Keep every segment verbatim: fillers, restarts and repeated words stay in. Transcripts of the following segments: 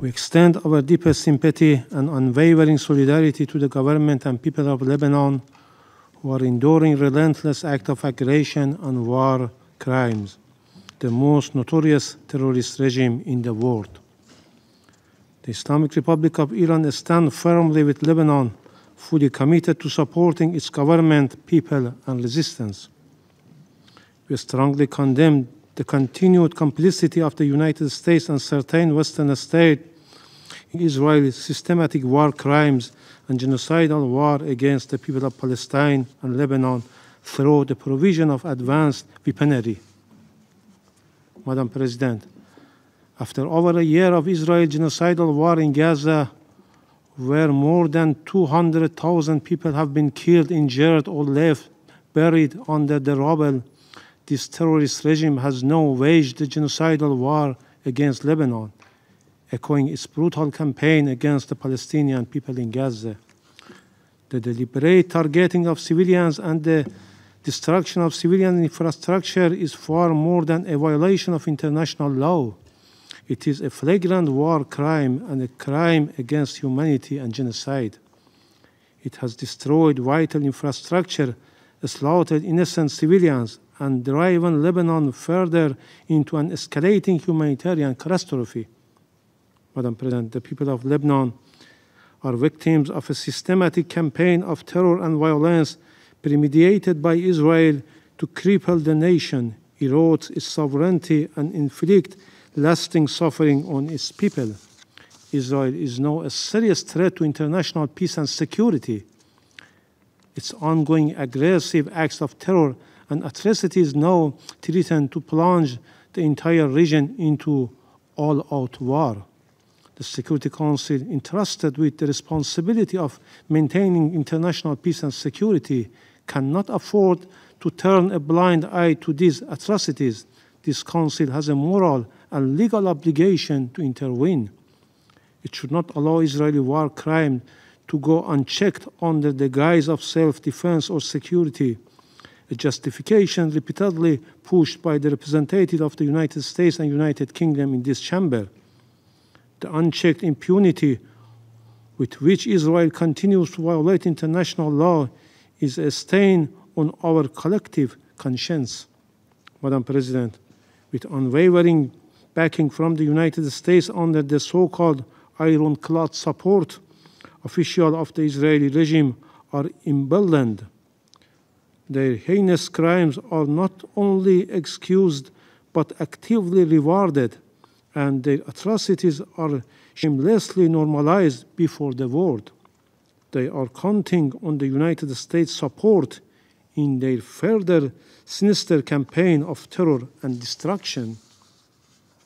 We extend our deepest sympathy and unwavering solidarity to the government and people of Lebanon who are enduring relentless acts of aggression and war crimes, the most notorious terrorist regime in the world. The Islamic Republic of Iran stands firmly with Lebanon, fully committed to supporting its government, people, and resistance. We strongly condemn the continued complicity of the United States and certain Western states in Israel's systematic war crimes and genocidal war against the people of Palestine and Lebanon through the provision of advanced weaponry. Madam President, after over a year of Israel's genocidal war in Gaza, where more than two hundred thousand people have been killed, injured, or left buried under the rubble, this terrorist regime has now waged a genocidal war against Lebanon, echoing its brutal campaign against the Palestinian people in Gaza. The deliberate targeting of civilians and the destruction of civilian infrastructure is far more than a violation of international law. It is a flagrant war crime and a crime against humanity and genocide. It has destroyed vital infrastructure, slaughtered innocent civilians, and driven Lebanon further into an escalating humanitarian catastrophe. Madam President, the people of Lebanon are victims of a systematic campaign of terror and violence premeditated by Israel to cripple the nation, erode its sovereignty, and inflict lasting suffering on its people. Israel is now a serious threat to international peace and security. Its ongoing aggressive acts of terror and atrocities now threaten to plunge the entire region into all-out war. The Security Council, entrusted with the responsibility of maintaining international peace and security, cannot afford to turn a blind eye to these atrocities. This Council has a moral and legal obligation to intervene. It should not allow Israeli war crime to go unchecked under the guise of self-defense or security, a justification repeatedly pushed by the representatives of the United States and United Kingdom in this chamber. The unchecked impunity with which Israel continues to violate international law is a stain on our collective conscience. Madam President, with unwavering backing from the United States under the so-called ironclad support, officials of the Israeli regime are emboldened. Their heinous crimes are not only excused but actively rewarded, and their atrocities are shamelessly normalized before the world. They are counting on the United States' support in their further sinister campaign of terror and destruction.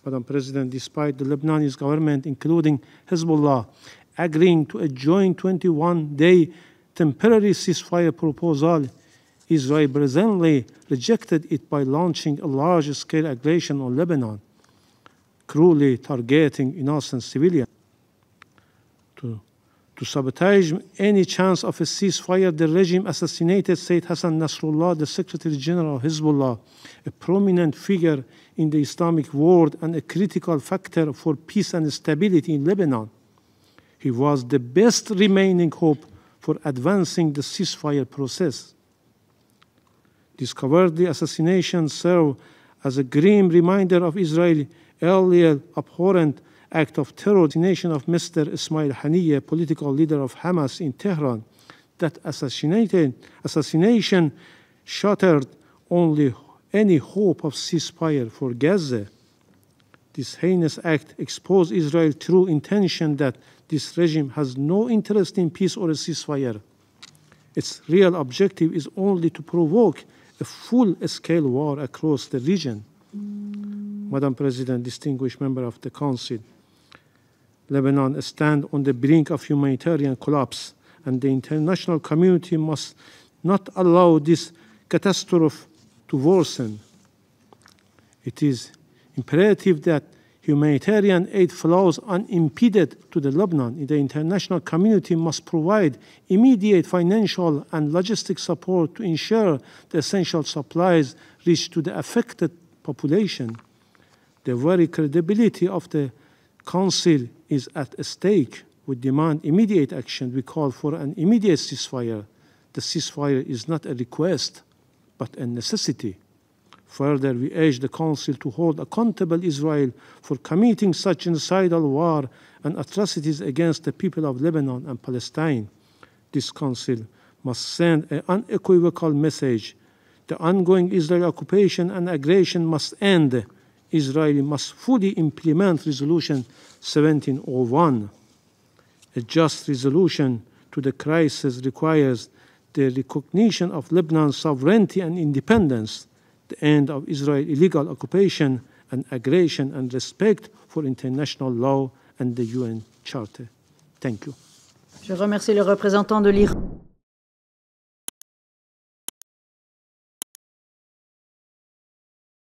Madam President, despite the Lebanese government, including Hezbollah, agreeing to a joint twenty-one day temporary ceasefire proposal, Israel presently rejected it by launching a large-scale aggression on Lebanon, cruelly targeting innocent civilians. To, to sabotage any chance of a ceasefire, the regime assassinated Said Hassan Nasrullah, the Secretary General of Hezbollah, a prominent figure in the Islamic world and a critical factor for peace and stability in Lebanon. He was the best remaining hope for advancing the ceasefire process. This cowardly assassination served as a grim reminder of Israel's earlier abhorrent act of terror, the assassination of Mister Ismail Haniyeh, political leader of Hamas in Tehran. That assassination shattered only any hope of ceasefire for Gaza. This heinous act exposed Israel's true intention that this regime has no interest in peace or a ceasefire. Its real objective is only to provoke a full-scale war across the region. Madam President, distinguished member of the Council, Lebanon stands on the brink of humanitarian collapse, and the international community must not allow this catastrophe to worsen. It is imperative that humanitarian aid flows unimpeded to the Lebanon. The international community must provide immediate financial and logistic support to ensure the essential supplies reach to the affected population. The very credibility of the Council is at stake. We demand immediate action. We call for an immediate ceasefire. The ceasefire is not a request, but a necessity. Further, we urge the Council to hold accountable Israel for committing such genocidal war and atrocities against the people of Lebanon and Palestine. This Council must send an unequivocal message. The ongoing Israeli occupation and aggression must end. Israel must fully implement Resolution seventeen oh one. A just resolution to the crisis requires the recognition of Lebanon's sovereignty and independence, the end of Israel's illegal occupation and aggression, and respect for international law and the U N Charter. Thank you. Je remercie le représentant de l'Iran.